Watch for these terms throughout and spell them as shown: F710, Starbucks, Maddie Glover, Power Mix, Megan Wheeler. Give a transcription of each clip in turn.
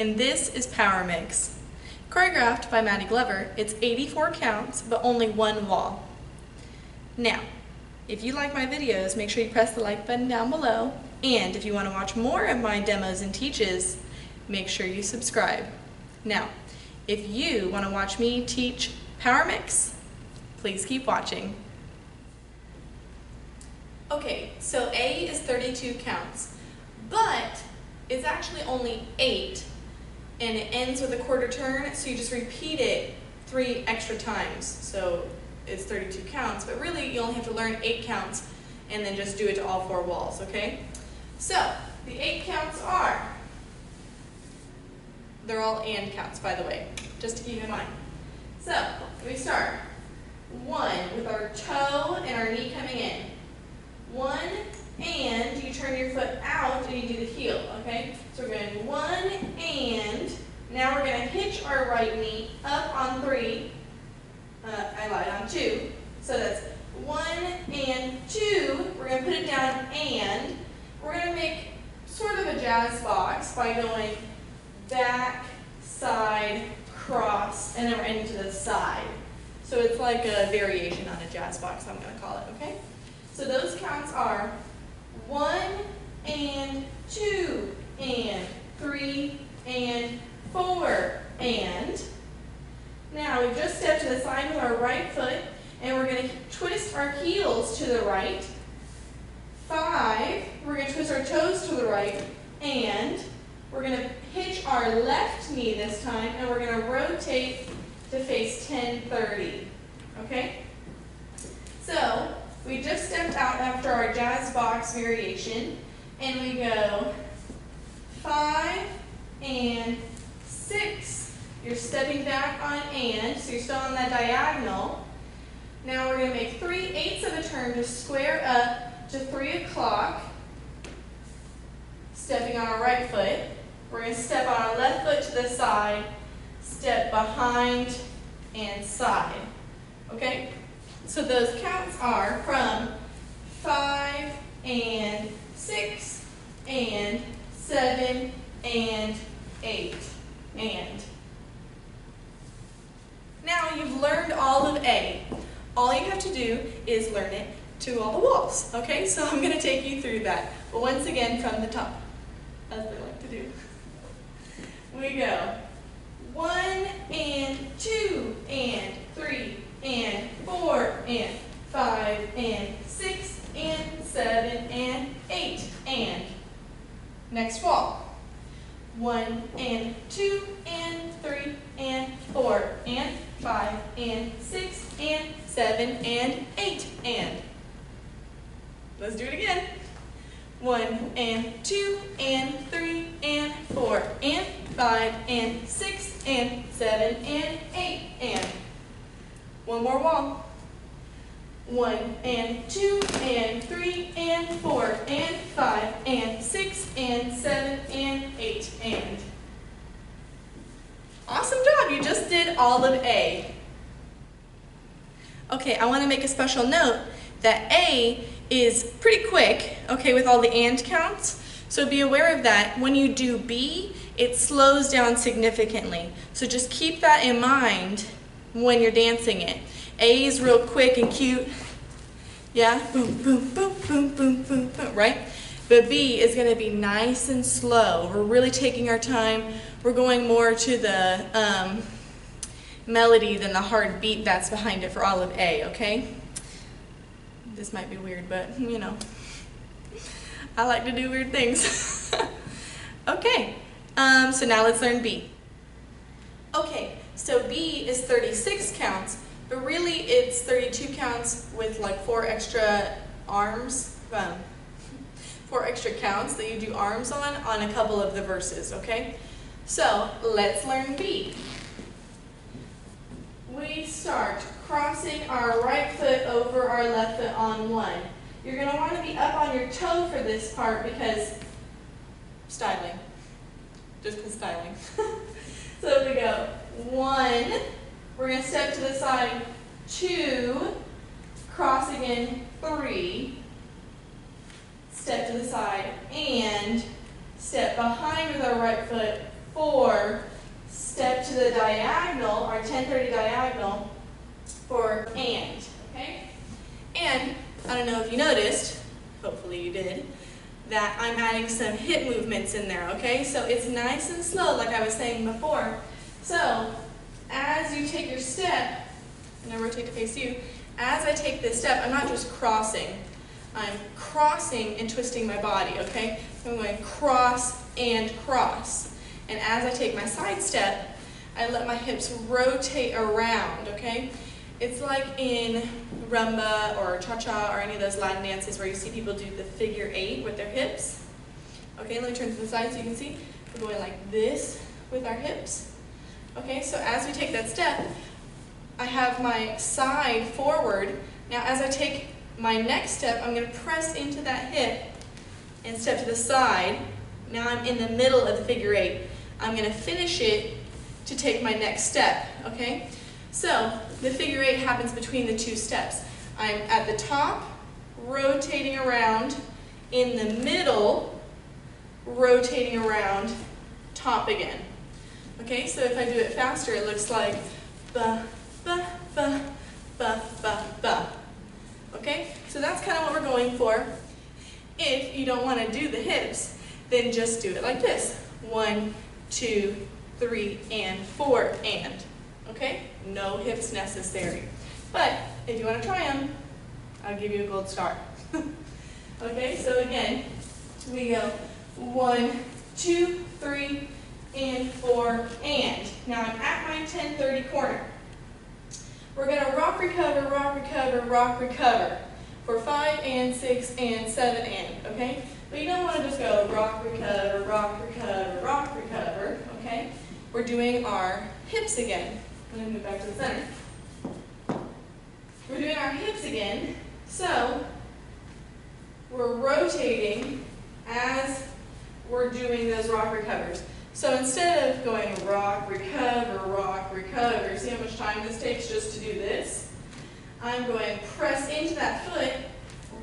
and this is Power Mix. Choreographed by Maddie Glover, it's 84 counts, but only one wall. Now, if you like my videos, make sure you press the like button down below, and if you want to watch more of my demos and teaches, make sure you subscribe. Now, if you want to watch me teach Power Mix, please keep watching. Okay, so A is 32 counts, but it's actually only 8, and it ends with a quarter turn, so you just repeat it 3 extra times. So it's 32 counts, but really you only have to learn 8 counts and then just do it to all 4 walls, okay? So the 8 counts are, they're all and counts, by the way, just to keep in mind. So we start 1 with our toe and our knee coming in. 1, and you turn your foot out and you do the heel, okay? So we're going 1, and now we're going to hitch our right knee up on 3. I lied, on 2. So that's 1 and 2. We're going to put it down, and we're going to make sort of a jazz box by going back, side, cross, and then we're ending to the side. So it's like a variation on a jazz box, I'm going to call it, okay? So those counts are 1 and 2 and 3 and 4 and. Now we've just stepped to the side with our right foot, and we're going to twist our heels to the right. 5, we're going to twist our toes to the right, and we're going to hitch our left knee this time, and we're going to rotate to face 10-30, okay? So we just stepped out after our jazz box variation, and we go 5 and 6. You're stepping back on and, so you're still on that diagonal. Now we're going to make 3/8 of a turn to square up to 3 o'clock, stepping on our right foot. We're going to step on our left foot to the side, step behind and side, okay? So those counts are from 5 and 6 and 7 and 8 and. Now you've learned all of A. All you have to do is learn it to all the walls, okay? So I'm going to take you through that, but once again from the top, as they like to do. We go 1 and 2 and 3 and 4 and 5 and 6 and 7 and 8 and. Next wall. 1 and 2 and 3 and 4 and 5 and 6 and 7 and 8 and. Let's do it again. 1 and 2 and 3 and 4 and 5 and 6 and 7 and 8 and. One more wall. 1 and 2 and 3 and 4 and 5 and 6 and 7 and 8 and. Awesome job, you just did all of A. Okay, I want to make a special note that A is pretty quick, okay, with all the and counts, so be aware of that. When you do B, it slows down significantly, so just keep that in mind when you're dancing it. A is real quick and cute, yeah, boom, boom, boom, boom, boom, boom, boom, right? But B is going to be nice and slow. We're really taking our time. We're going more to the melody than the hard beat that's behind it for all of A, okay? This might be weird, but you know, I like to do weird things. Okay, so now let's learn B. Okay. So B is 36 counts, but really it's 32 counts with like 4 extra arms, 4 extra counts that you do arms on a couple of the verses, okay? So let's learn B. We start crossing our right foot over our left foot on 1. You're going to want to be up on your toe for this part because styling, just because styling. So we go 1, we're going to step to the side, 2, cross again, 3, step to the side, and step behind with our right foot, 4, step to the diagonal, our 1030 diagonal for and, okay? And I don't know if you noticed, hopefully you did, that I'm adding some hip movements in there, okay? So it's nice and slow, like I was saying before. So as you take your step, and I rotate to face you, as I take this step, I'm not just crossing. I'm crossing and twisting my body, okay? So I'm going cross and cross. And as I take my side step, I let my hips rotate around, okay? It's like in rumba or cha-cha or any of those Latin dances where you see people do the figure 8 with their hips. Okay, let me turn to the side so you can see. We're going like this with our hips. Okay, so as we take that step, I have my side forward. Now as I take my next step, I'm going to press into that hip and step to the side. Now I'm in the middle of the figure 8. I'm going to finish it to take my next step, okay? So the figure 8 happens between the two steps. I'm at the top, rotating around, in the middle, rotating around, top again. Okay, so if I do it faster, it looks like ba, ba, ba, ba, ba, ba. Okay, so that's kind of what we're going for. If you don't want to do the hips, then just do it like this. 1, 2, 3, and 4, and. Okay, no hips necessary. But if you want to try them, I'll give you a gold star. Okay, so again, we go 1, 2, 3, and 4, and. Now I'm at my 1030 corner. We're gonna rock, recover, rock, recover, rock, recover for 5 and 6 and 7 and, okay? But you don't wanna just go rock, recover, rock, recover, rock, recover, okay? We're doing our hips again. I'm gonna move back to the center. We're doing our hips again, so we're rotating as we're doing those rock recovers. So instead of going rock, recover, see how much time this takes just to do this? I'm going to press into that foot,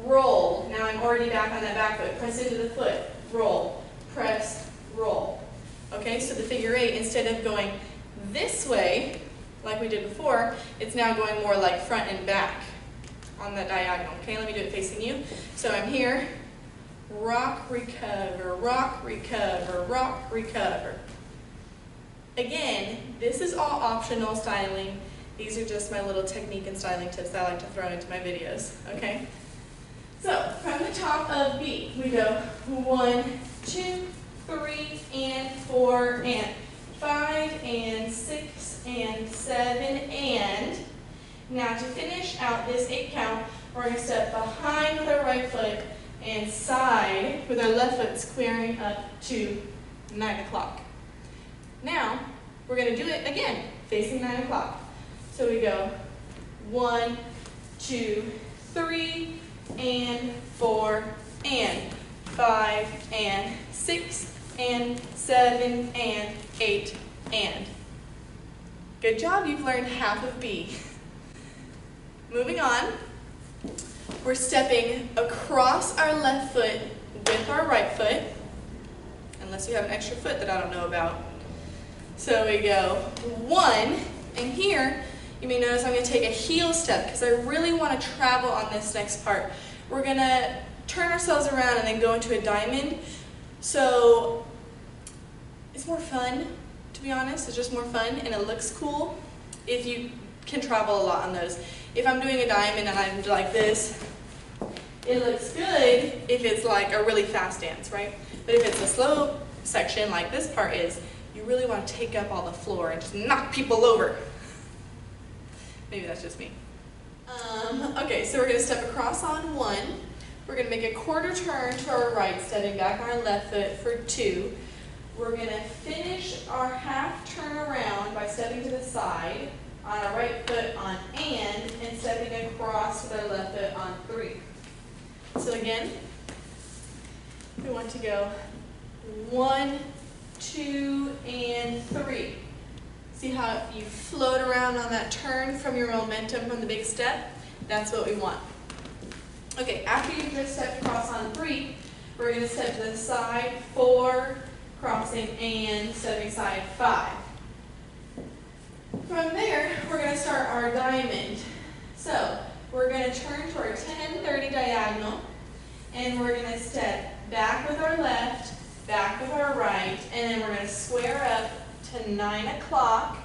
roll. Now I'm already back on that back foot. Press into the foot, roll, press, roll. Okay, so the figure 8, instead of going this way, like we did before, it's now going more like front and back on that diagonal. Okay, let me do it facing you. So I'm here. Rock, recover, rock, recover, rock, recover. Again, this is all optional styling. These are just my little technique and styling tips that I like to throw into my videos, okay? So, from the top of B, we go 1, 2, 3, and 4, and 5, and 6, and 7, and. Now to finish out this 8 count, we're going to step behind with our right foot, and side with our left foot squaring up to 9 o'clock. Now, we're going to do it again, facing 9 o'clock. So we go 1, 2, 3, and 4, and 5, and 6, and 7, and 8, and. Good job, you've learned half of B. Moving on. We're stepping across our left foot with our right foot, unless you have an extra foot that I don't know about. So we go 1, and here you may notice I'm going to take a heel step because I really want to travel on this next part. We're going to turn ourselves around and then go into a diamond. So it's more fun, to be honest. It's just more fun and it looks cool if you can travel a lot on those. If I'm doing a diamond and I'm like this, it looks good if it's like a really fast dance, right? But if it's a slow section like this part is, you really want to take up all the floor and just knock people over. Maybe that's just me. Okay, so we're going to step across on 1. We're going to make a quarter turn to our right, stepping back on our left foot for 2. We're going to finish our half turn around by stepping to the side on our right foot on and stepping across with our left foot on 3. So again, we want to go 1, 2, and 3. See how you float around on that turn from your momentum from the big step? That's what we want. Okay, after you've just stepped across on 3, we're going to step to the side 4 crossing and stepping side 5. From there, we're going to start our diamond. So we're going to turn to our 10-30 diagonal, and we're going to step back with our left, back with our right, and then we're going to square up to 9 o'clock,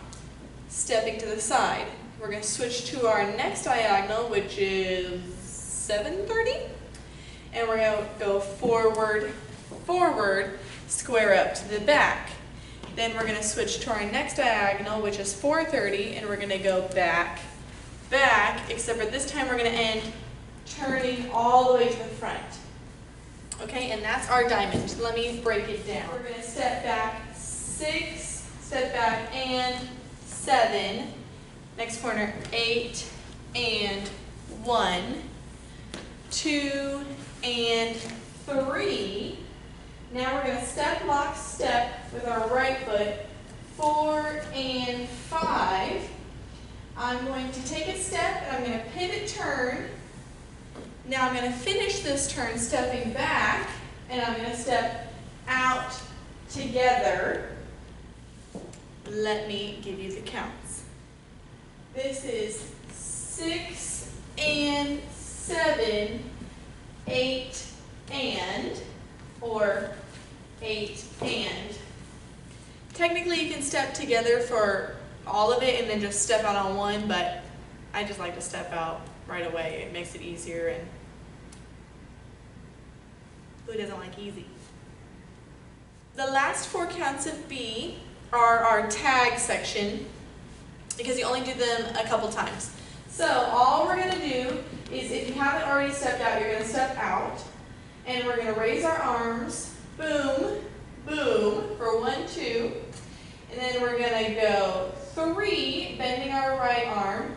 stepping to the side. We're going to switch to our next diagonal, which is 7:30, and we're going to go forward, forward, square up to the back. Then we're going to switch to our next diagonal, which is 4:30, and we're going to go back, back, except for this time we're going to end turning all the way to the front. Okay, and that's our diamond. Let me break it down. We're going to step back 6, step back and 7. Next corner, 8 and 1, 2 and 3. Now we're going to step, lock, step with our right foot, 4 and 5. I'm going to take a step and I'm going to pivot turn. Now I'm going to finish this turn stepping back, and I'm going to step out together. Let me give you the counts. This is 6 and 7, 8 and, or 8 and. Technically you can step together for all of it and then just step out on one, but I just like to step out right away. It makes it easier, and who doesn't like easy? The last 4 counts of B are our tag section, because you only do them a couple times. So all we're going to do is, if you haven't already stepped out, you're going to step out, and we're going to raise our arms, boom, boom, for 1, 2, and then we're going to go 3, bending our right arm,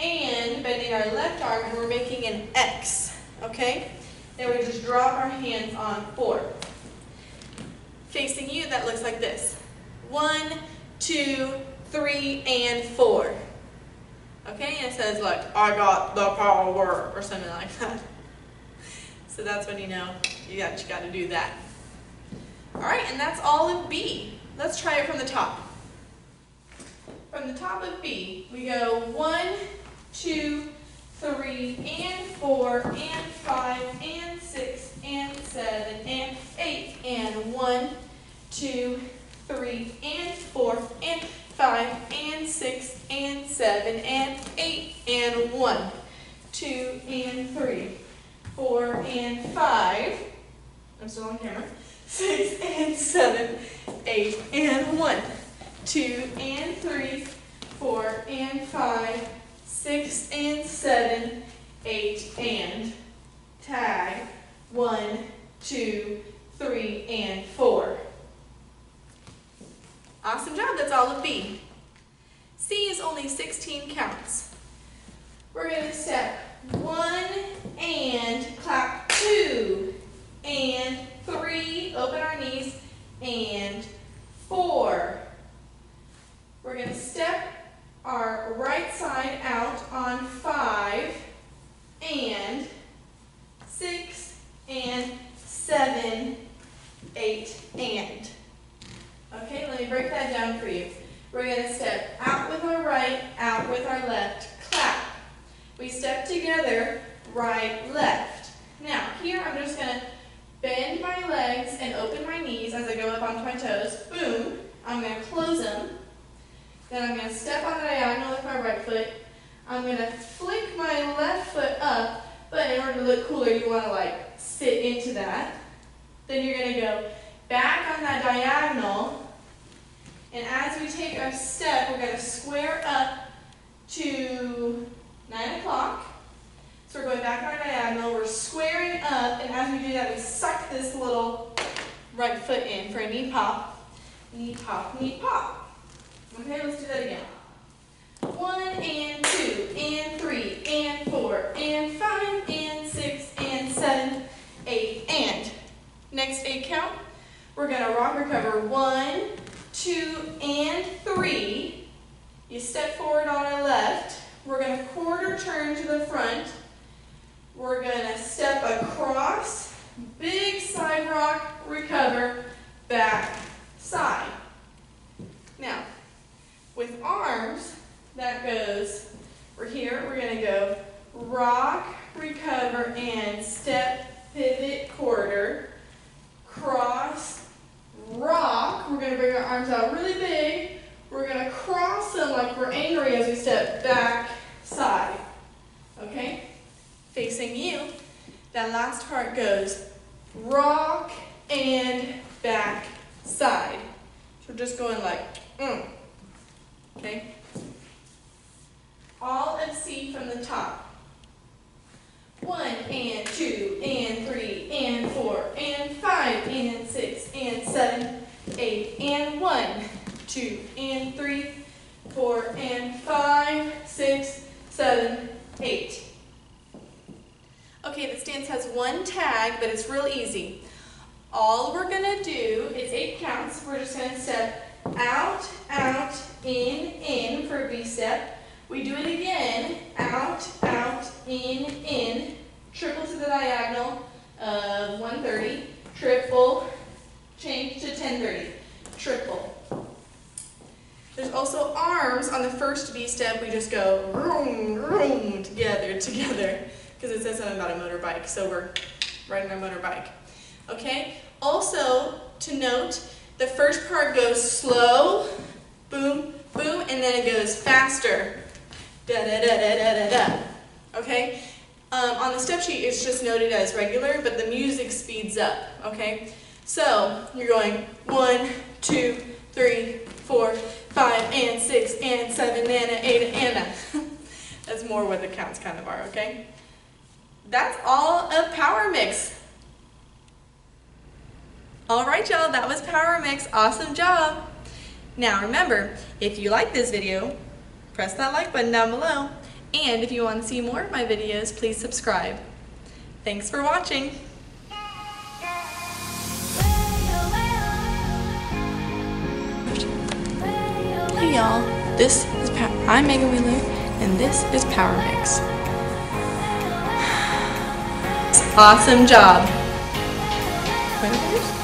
and bending our left arm, and we're making an X, okay? Then we just drop our hands on 4. Facing you, that looks like this. 1, 2, 3, and 4. Okay, and it says, like, I got the power, or something like that. So that's when you know you got to do that. All right, and that's all of B. Let's try it from the top. From the top of B, we go 1, 2, 3, and 4, and 5, and 6, and 7, and 8, and 1, 2, 3, and 4, and 5, and 6, and 7, and 8, and 1, 2, and 3, 4, and 5, I'm still on camera, 6, and 7, 8, and 1, 2, and 3, 4, and 5, 6, and 7, 8, and tag, 1, 2, 3, and 4. Awesome job, that's all of B. C is only 16 counts. We're going to step 1 and clap 2 and 3, open our knees, and 4. We're going to step our right side out on 5 and 6 and 7, 8 and. Okay, let me break that down for you. We're going to step out with our right, out with our left, clap. We step together, right, left. Now, here I'm just going to bend my legs and open my knees as I go up onto my toes. Boom. I'm going to close them. Then I'm going to step on the diagonal with my right foot. I'm going to flick my left foot up, but in order to look cooler, you want to, like, sit into that. Then you're going to go back on that diagonal, and as we take our step, we're going to square up to 9 o'clock. So we're going back on our diagonal, we're squaring up, and as we do that, we suck this little right foot in for a knee pop, knee pop, knee pop. Okay, let's do that again. 1 and 2 and 3 and 4 and 5 and 6 and 7, 8 and. Next 8 count. We're going to rock recover 1, 2, and 3. You step forward on our left. We're going to quarter turn to the front. We're going to step across, big side rock, recover, back, side. Now, with arms, that goes, we're here, we're going to go rock, recover, and step, pivot, quarter, cross, rock. We're going to bring our arms out really big. We're going to cross them like we're angry as we step back, side. Okay? Facing you. That last part goes rock and back, side. So we're just going like, Okay? All of C from the top. 1 and 2 and 3 and 4 and 5 and 6 and 7, 8 and 1, 2 and 3, 4 and 5, 6, 7, 8. Okay, the stance has one tag, but it's real easy. All we're gonna do is 8 counts. We're just gonna step out, out, in for a B step. We do it again, out, out, in, triple to the diagonal of 130, triple, change to 1030, triple. There's also arms on the first B step. We just go vroom, vroom, together, together, because it says something about a motorbike, so we're riding our motorbike. Okay, also to note, the first part goes slow, boom, boom, and then it goes faster. Da, da, da, da, da, da, da. Okay? On the step sheet, it's just noted as regular, but the music speeds up. Okay? So you're going 1, 2, 3, 4, 5, and 6, and 7, and 8, and 9. That's more what the counts kind of are. Okay? That's all of Power Mix. All right, y'all. That was Power Mix. Awesome job. Now remember, if you like this video, press that like button down below, and if you want to see more of my videos, please subscribe. Thanks for watching! Hey y'all, this is I'm Megan Wheeler, and this is Power Mix. Awesome job!